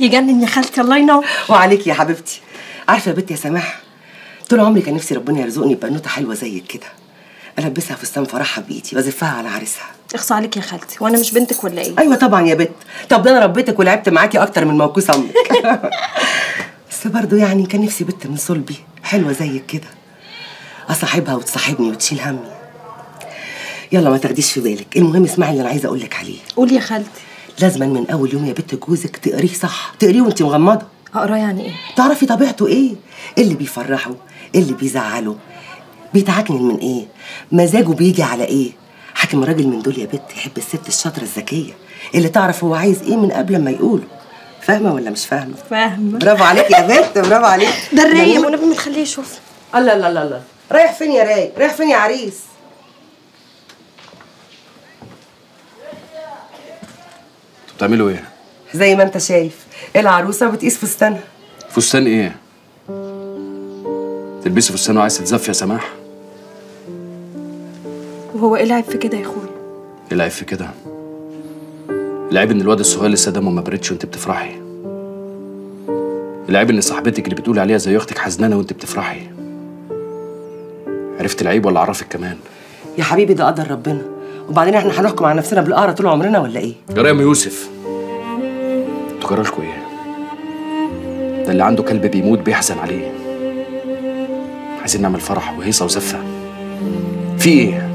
يجنن يا خالتي الله ينور. وعليك يا حبيبتي. عارفه يا بنتي يا سماح، طول عمري كان نفسي ربنا يرزقني ببنوته حلوه زيك كده، البسها فستان فرحها بايدي وازفها على عريسها. اخصى عليك يا خالتي، وانا مش بنتك ولا ايه؟ ايوه طبعا يا بنت، طب ده انا ربيتك ولعبت معاكي اكتر من موكوس امك. بس برضه يعني كان نفسي بنت من صلبي حلوه زيك كده، اصاحبها وتصاحبني وتشيل همي. يلا ما تاخديش في بالك، المهم اسمعي اللي انا عايزه اقول لك عليه. قولي يا خالتي. لازما من اول يوم يا بنت جوزك تقريه صح، تقريه وانت مغمضه. اقراه يعني ايه؟ تعرفي طبيعته ايه؟ اللي بيفرحه، اللي بيزعله، بيتعكنن من ايه، مزاجه بيجي على ايه. حاكم راجل من دول يا بنت يحب الست الشاطره الذكيه اللي تعرف هو عايز ايه من قبل ما يقوله. فاهمه ولا مش فاهمه؟ فاهمه. برافو عليك يا بنت، برافو عليك. ده الرايق والنبي ما تخليه يشوفني. الله الله الله الله، رايح فين يا رايق؟ رايح فين يا عريس؟ بتعملوا ايه؟ زي ما انت شايف، العروسه بتقيس فستانها. فستان ايه؟ تلبسي فستان وعايز تتزفي يا سماح؟ وهو ايه العيب في كده يا اخويا؟ ايه العيب في كده؟ العيب ان الواد الصغير لسه دمه ما بردش وانت بتفرحي. العيب ان صاحبتك اللي بتقول عليها زي اختك حزنانه وانت بتفرحي. عرفت العيب ولا اعرفك كمان؟ يا حبيبي ده قدر ربنا، وبعدين احنا هنحكم على نفسنا بالقهرة طول عمرنا ولا ايه؟ يا ام يوسف انتوا جرى لكم ايه؟ ده اللي عنده كلب بيموت بيحزن عليه. عايزين نعمل فرح وهيصه وزفه. في ايه؟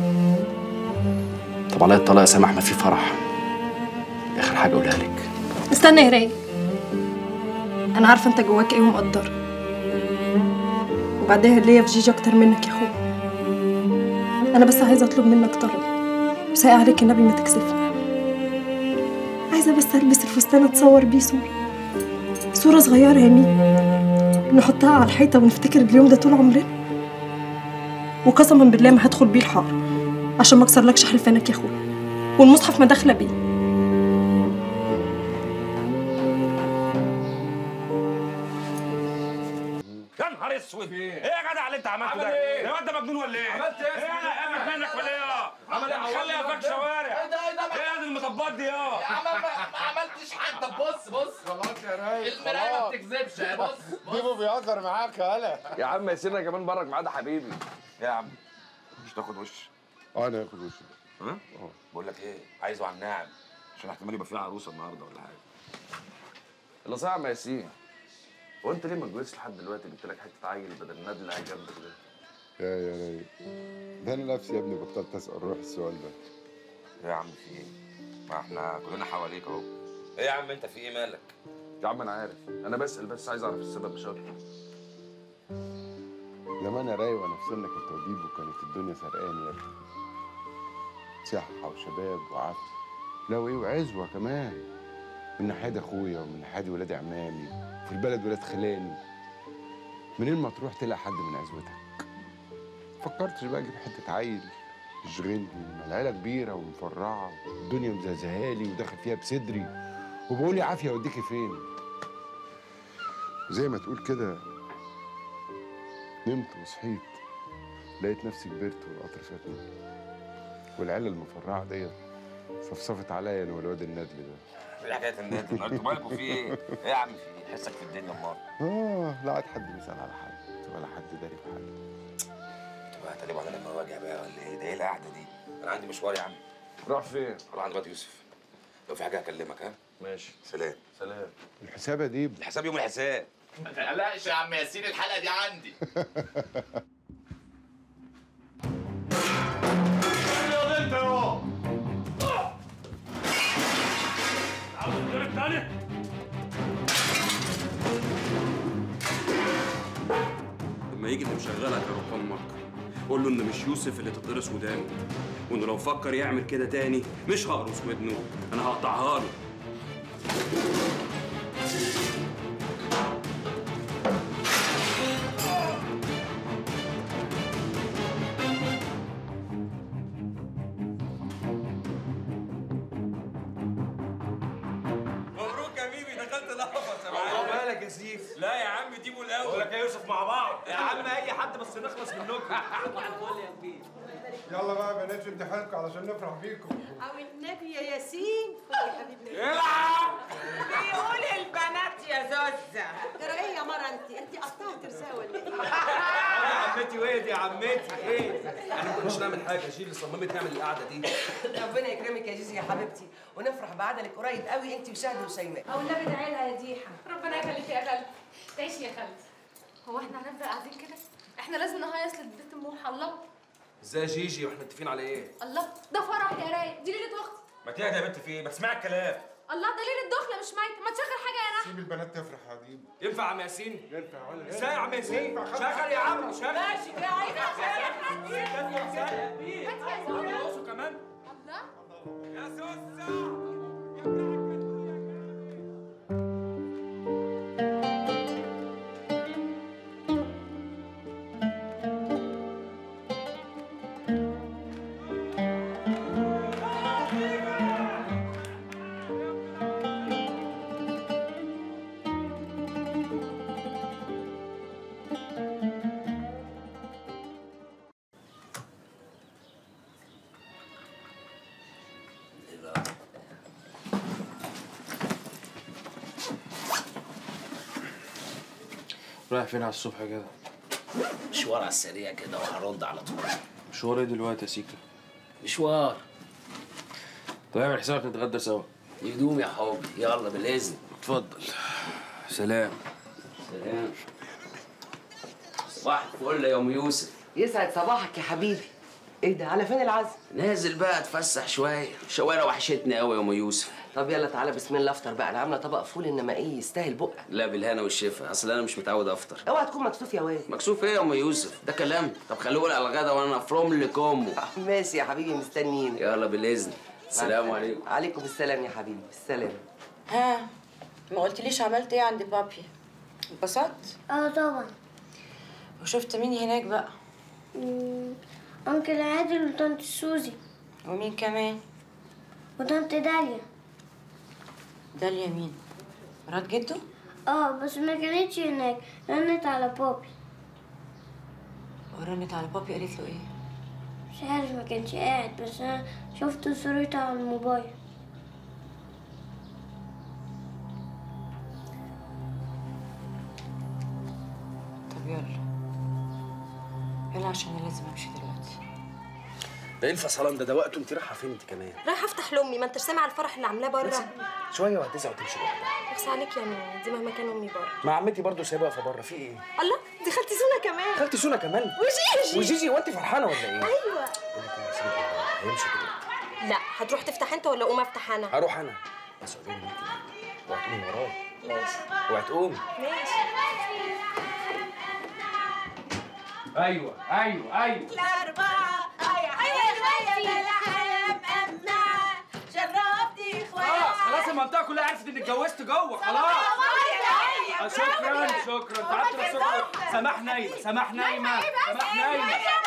طب عليا الطلاق يا سامح، ما في فرح. اخر حاجه اقولها لك. استنى يا رايق، انا عارفه انت جواك ايه ومقدره. وبعدين ليا في جيجي اكتر منك يا اخويا. انا بس عايزه اطلب منك طلب، سايق عليك النبي ما تكسفني. عايزه بس البس الفستان اتصور بيه صوره صغيره يا مين، نحطها على الحيطه ونفتكر اليوم ده طول عمرنا. وقسما بالله ما هدخل بيه الحار عشان ما اكسرلكش حلفانك يا اخويا، والمصحف ما داخله بيه. يا نهار اسود، ايه يا جدع اللي انت عملته ده؟ يا واد ده مجنون ولا ايه؟ عملت ايه؟ انا قامت منك ولا ايه؟ خلي قفاك شوارع. ايه المطبات دي؟ ما عملتش حاجه. طب بص خلاص يا رايق، المرايه ما بتكذبش. بص ديبو بيهزر معاك. هلا يا عم ياسرنا كمان برك معاه ده حبيبي. يا عم مش تاخد وش؟ انا هاخد وش. ها؟ بقول لك ايه، عايزه على الناعم عشان احتمال يبقى فيها عروسه النهارده ولا حاجه. اللي صايع ما ياسين، هو انت ليه ما اتجوزتش لحد دلوقتي؟ جبت لك حته عيل بدل الندل اللي قاعد جنبك ده. يا رايق ده انا نفسي يا ابني بطلت اسال روح السؤال ده. يا عم في ايه؟ ما احنا كلنا حواليك اهو. ايه يا عم انت في ايه مالك؟ يا عم انا عارف، انا بسال بس عايز اعرف السبب مش اكتر. لما انا رايق وانا في سنك انت وديبو كانت الدنيا سرقاني يا ابني، صحه وشباب وعافيه، لو ايه وعزوه كمان. من ناحيه اخويا ومن ناحيه ولاد عمامي، في البلد ولاد خلاني. منين ما تروح تلاقي حد من عزوتك. فكرتش بقى اجيب حته عيل يشغلني؟ العيله كبيره ومفرعه، الدنيا مزهزهالي وداخل فيها بصدري، وبقول يا عافيه اوديكي فين؟ زي ما تقول كده نمت وصحيت لقيت نفسي كبرت والقطر فاتني، والعيله المفرعه ديت صفصفت عليا انا والواد الندل ده. ايه حكايه الندل النهارده؟ انتوا مالكوا في ايه؟ ايه يا عم في ايه؟ حسك في الدنيا امال؟ لا عاد حد بيسال على حد ولا حد داري في حد. طب انا لما واجع بقى ولا ايه؟ ده ايه القعده دي؟ انا عندي مشوار يا عم. رايح فين؟ رايح عند واد يوسف. لو في حاجه هكلمك. ها؟ ماشي. سلام. الحساب يا ديب. الحساب يوم الحساب. ما تقلقش يا عم ياسين، الحلقه دي عندي. لما يجي اللي مشغلك يا روح امك قول له ان مش يوسف اللي تتقرص ودانه، وانه لو فكر يعمل كده تاني مش هقرص ودنه، انا هقطعها له. مبروك يا بيبي، دخلت القفص يا معلم. الله مالك يا سيف؟ لا يا عم ديبو الاول. بقول لك يا يوسف مع بعض يا عم اي حد بس نخلص منكم. صباح الفل يا كبير. يبارك فيك. يلا بقى يا بنات امتحانكم علشان نفرح بيكم. او النبي يا ياسين. خد يا حبيبي. العب. بيقول البنات يا زوزه. ترى ايه يا مره انت قطعتي ترساها ولا ايه؟ يا عمتي ويد يا عمتي ايه؟ انا ما كنتش نعمل حاجه يا جيلي، صممت نعمل القعده دي. ربنا يكرمك يا جيزي يا حبيبتي، ونفرح بعدلك قريب قوي انت وشهد وشيماء. او النبي ادعي لها يا ديحه. ربنا يخليكي يا خالتي. تعيشي يا خالتي. هو احنا هنفضل قاعدين كده؟ احنا لازم نهيص للبيت الموحى. الله ازاي يا جيجي واحنا متفقين على ايه؟ الله ده فرح يا رايق، دي ليله وقت. ما تهدى يا بنت في ايه؟ ما تسمعي الكلام. الله ده ليله دخله مش ميته، ما تشغل حاجه يا رايق. سيب البنات تفرح يا عديم. ينفع يا عم ياسين؟ ينفع ولا ازاي يا عم ياسين؟ شغل يا عم شغل. ماشي كده عايز اشغل كمان. الله يا سوسه رايح فين على الصبح كده؟ مشوار على السريع كده وهرد على طول. مشوار ايه دلوقتي يا سيكا؟ مشوار. طيب اعمل حسابك نتغدى سوا. يدوم يا حبيبي، يلا بالاذن. اتفضل. سلام. سلام. صباح الفل يا ام يوسف. يسعد صباحك يا حبيبي. ايه ده؟ على فين العزم؟ نازل بقى اتفسح شويه، الشوارع وحشتني قوي يا ام يوسف. طب يلا تعالى بسم الله افطر بقى، انا عامله طبق فول انما ايه يستاهل بقك. لا بالهنا والشفا، اصل انا مش متعود افطر. اوعى تكون مكسوف يا واد. مكسوف ايه يا ام يوسف؟ ده كلام. طب خلوه على الغدا وانا فروم لكم. ماشي يا حبيبي مستنيين. يلا بالاذن. السلام عليكم. عليكم السلام يا حبيبي، السلام. ها ما قلتليش عملت ايه عند بابي؟ اتبسطت؟ اه طبعا. وشفت مين هناك بقى؟ أنكل عادل وطنط سوزي. ومين كمان؟ وطنط داليا. داليا مين؟ مرات جده؟ اه بس ما كانتش هناك، رنت على بابي. ورنت على بابي قالت له ايه؟ مش عارف، ما كانش قاعد بس انا شفت صورتها على الموبايل. طب يلا يلا عشان انا لازم امشي دلوقتي. ده ايه الفصلان ده؟ ده وقته. انت رايحه فين انت كمان؟ رايحه افتح لامي، ما انت سامع الفرح اللي عاملاه بره؟ شويه وهتزهق وتمشي بره. بس عليك يا ماما، دي مهما كان امي بره. مع عمتي برضه سايبها فبره، في ايه؟ الله دي خالتي سونا كمان. خالتي سونا كمان؟ وجيجي. وجيجي وانت فرحانه ولا ايه؟ ايوه. هيمشي كده؟ لا هتروح تفتح انت ولا اقوم افتح انا؟ هروح انا بس. قولي لي وهتقومي ورايا. ماشي. وهتقومي. ماشي. ايوه ايوه ايوه. الاربعه خلاص المنطقة كلها عرفت انك اتجوزت جوه. خلاص شكرا شكرا. تعبت بس. سامحنا ايمن سامحنا ايمن سامحنا ايمن.